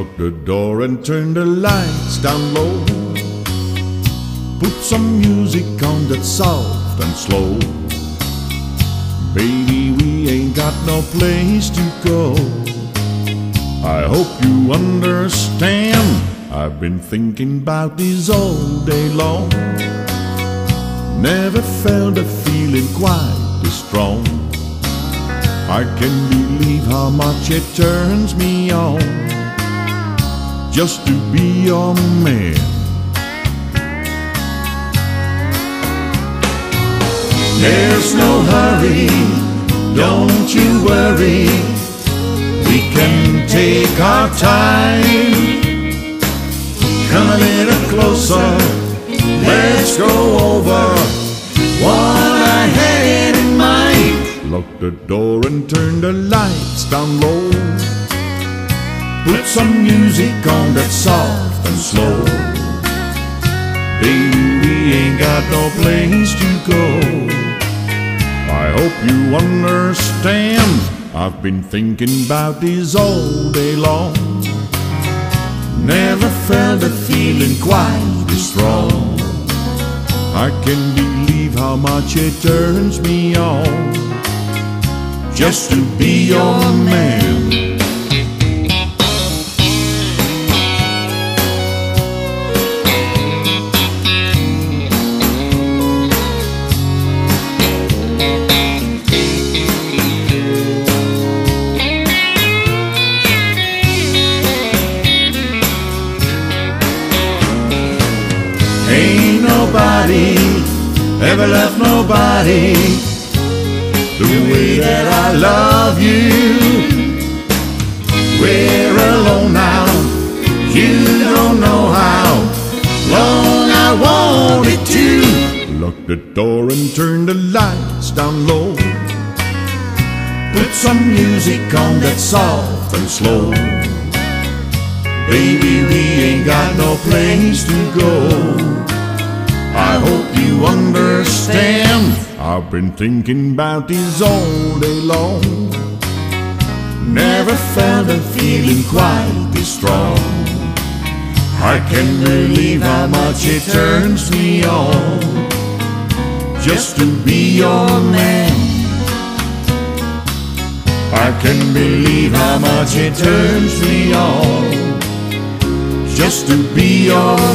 locked the door and turned the lights down low. Put some music on that's soft and slow. Baby, we ain't got no place to go. I hope you understand. I've been thinking about this all day long. Never felt a feeling quite this strong. I can't believe how much it turns me on just to be your man. There's no hurry, don't you worry, we can take our time. Come a little closer, let's go over what I had in mind. Lock the door and turn the lights down low. Put some music on that's soft and slow. Baby, we ain't got no place to go. I hope you understand. I've been thinking about this all day long. Never felt a feeling quite this strong. I can't believe how much it turns me on just to be your man. Ain't nobody ever loved nobody the way that I love you. We're alone now, you don't know how long I wanted to. Lock the door and turn the lights down low. Put some music on that's soft and slow. Baby, we ain't got no place to go. I hope you understand. I've been thinking about this all day long. Never felt a feeling quite this strong. I can't believe how much it turns me on just to be your man. I can't believe how much it turns me on just to be your man.